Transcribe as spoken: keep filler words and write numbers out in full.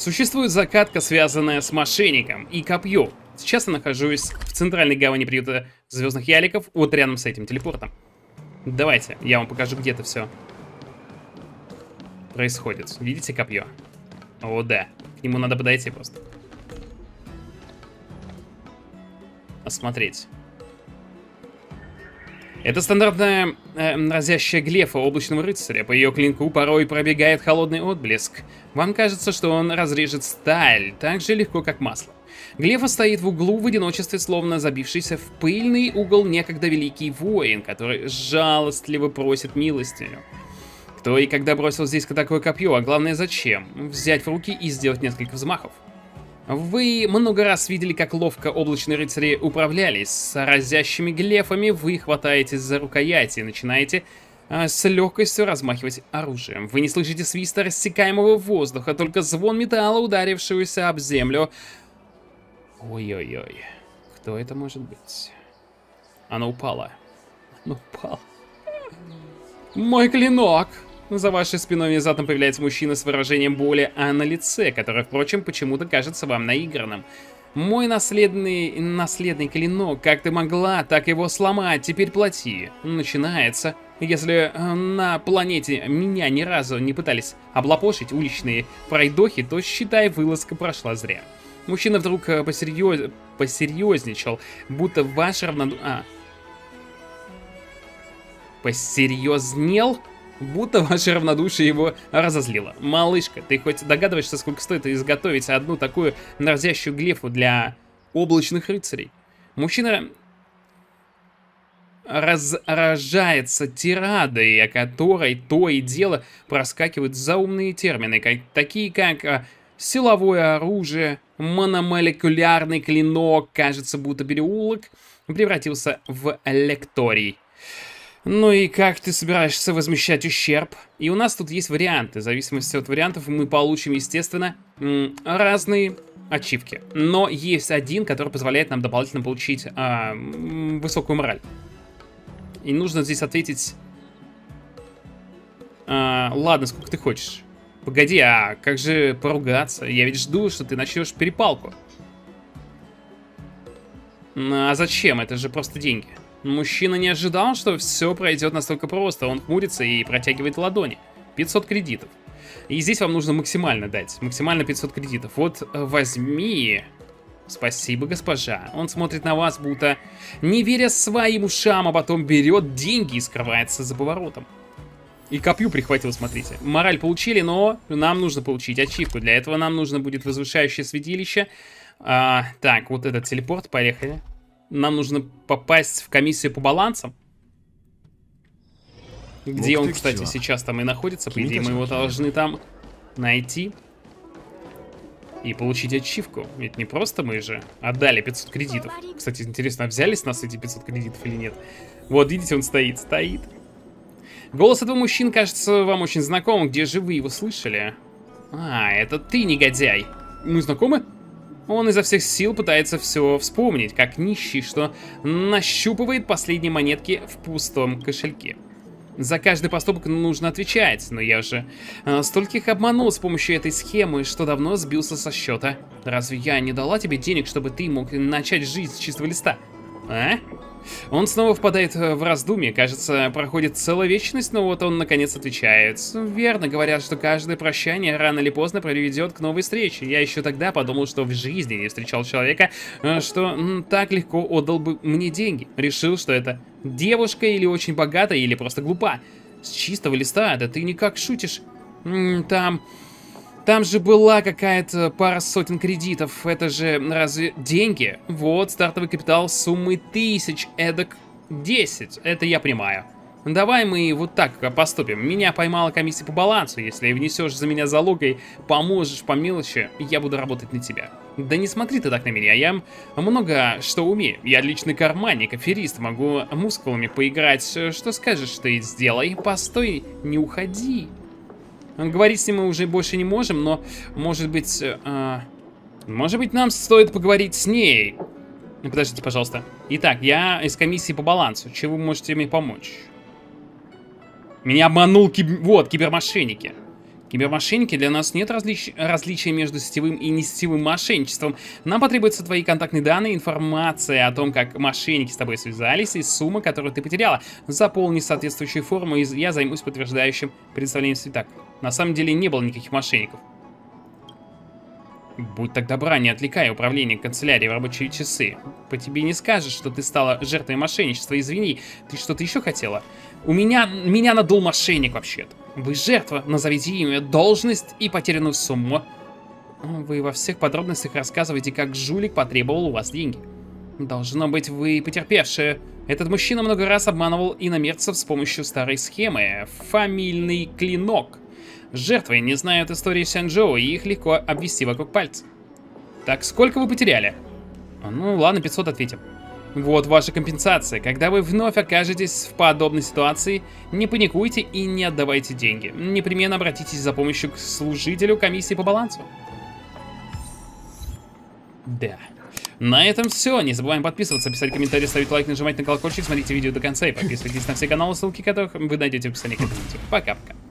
Существует закатка, связанная с мошенником и копьем. Сейчас я нахожусь в центральной гавани приюта звездных яликов, вот рядом с этим телепортом. Давайте, я вам покажу, где это все происходит. Видите копье? О, да. К нему надо подойти просто. Осмотреть. Это стандартная э, разящая глефа облачного рыцаря. По ее клинку порой пробегает холодный отблеск. Вам кажется, что он разрежет сталь так же легко, как масло. Глефа стоит в углу в одиночестве, словно забившийся в пыльный угол некогда великий воин, который жалостливо просит милостыню. Кто и когда бросил здесь такое копье, а главное зачем? Взять в руки и сделать несколько взмахов. Вы много раз видели, как ловко облачные рыцари управлялись с разящими глефами. Вы хватаетесь за рукояти и начинаете э, с легкостью размахивать оружием. Вы не слышите свиста рассекаемого воздуха, только звон металла, ударившегося об землю. Ой-ой-ой, кто это может быть? Она упала. Она упала. Мой клинок! За вашей спиной внезапно появляется мужчина с выражением боли, а на лице, которое, впрочем, почему-то кажется вам наигранным. Мой наследный, наследный клинок, как ты могла так его сломать, теперь плати. Начинается. Если на планете меня ни разу не пытались облапошить уличные пройдохи, то, считай, вылазка прошла зря. Мужчина вдруг посерьез... посерьезничал, будто ваш равноду... А. Посерьезнел? Будто ваше равнодушие его разозлило. Малышка, ты хоть догадываешься, сколько стоит изготовить одну такую разящую глефу для облачных рыцарей? Мужчина разражается тирадой, о которой то и дело проскакивают заумные термины, как, такие как силовое оружие, мономолекулярный клинок. Кажется, будто переулок превратился в лекторий. Ну и как ты собираешься возмещать ущерб? И у нас тут есть варианты. В зависимости от вариантов мы получим, естественно, разные ачивки. Но есть один, который позволяет нам дополнительно получить а, высокую мораль. И нужно здесь ответить... А, ладно, сколько ты хочешь. Погоди, а как же поругаться? Я ведь жду, что ты начнешь перепалку. А зачем? Это же просто деньги. Мужчина не ожидал, что все пройдет настолько просто. Он хмурится и протягивает ладони. пятьсот кредитов. И здесь вам нужно максимально дать. Максимально пятьсот кредитов. Вот возьми. Спасибо, госпожа. Он смотрит на вас, будто не веря своим ушам, а потом берет деньги и скрывается за поворотом. И копью прихватил, смотрите. Мораль получили, но нам нужно получить ачивку. Для этого нам нужно будет возвышающее святилище. А, так, вот этот телепорт, поехали. Нам нужно попасть в комиссию по балансам. Где он, кстати, сейчас там и находится. По идее, мы его должны там найти. И получить ачивку. Ведь не просто мы же отдали пятьсот кредитов. Кстати, интересно, взяли с нас эти пятьсот кредитов или нет? Вот, видите, он стоит, стоит. Голос этого мужчины кажется вам очень знакомым. Где же вы его слышали? А, это ты, негодяй. Мы знакомы? Он изо всех сил пытается все вспомнить, как нищий, что нащупывает последние монетки в пустом кошельке. За каждый поступок нужно отвечать, но я же э, стольких обманул с помощью этой схемы, что давно сбился со счета. Разве я не дала тебе денег, чтобы ты мог начать жизнь с чистого листа? А? Он снова впадает в раздумье, кажется, проходит целая вечность, но вот он наконец отвечает. Верно говорят, что каждое прощание рано или поздно приведет к новой встрече. Я еще тогда подумал, что в жизни не встречал человека, что так легко отдал бы мне деньги. Решил, что это девушка или очень богата, или просто глупа. С чистого листа, да ты никак шутишь. Там... Там же была какая-то пара сотен кредитов. Это же разве деньги? Вот стартовый капитал суммы тысяч, эдак десять. Это я понимаю. Давай мы вот так поступим. Меня поймала комиссия по балансу. Если внесешь за меня залог и поможешь по мелочи, я буду работать на тебя. Да не смотри ты так на меня. Я много что умею. Я отличный карманник, аферист. Могу мускулами поиграть. Что скажешь, ты сделай. Постой, не уходи. Говорить с ним мы уже больше не можем, но, может быть, э, может быть, нам стоит поговорить с ней. Подождите, пожалуйста. Итак, я из комиссии по балансу. Чем вы можете мне помочь? Меня обманул киб... вот, кибермошенники. Кибермошенники — для нас нет различ... различия между сетевым и несетевым мошенничеством. Нам потребуются твои контактные данные, информация о том, как мошенники с тобой связались, и сумма, которую ты потеряла. Заполни соответствующую форму, и я займусь подтверждающим представлением святак. На самом деле не было никаких мошенников. Будь так добра, не отвлекай управление канцелярии в рабочие часы. По тебе не скажешь, что ты стала жертвой мошенничества. Извини, ты что-то еще хотела? У меня... меня надул мошенник вообще-то. Вы жертва, назовите имя, должность и потерянную сумму. Вы во всех подробностях рассказываете, как жулик потребовал у вас деньги. Должно быть, вы потерпевшие. Этот мужчина много раз обманывал иномерцев с помощью старой схемы. Фамильный клинок. Жертвы не знают истории Сянчжоу, и их легко обвести вокруг пальца. Так, сколько вы потеряли? Ну, ладно, пятьсот ответим. Вот ваша компенсация. Когда вы вновь окажетесь в подобной ситуации, не паникуйте и не отдавайте деньги. Непременно обратитесь за помощью к служителю комиссии по балансу. Да. На этом все. Не забываем подписываться, писать комментарии, ставить лайк, нажимать на колокольчик, смотрите видео до конца и подписывайтесь на все каналы, ссылки которых вы найдете в описании к этому видео. Пока-пока.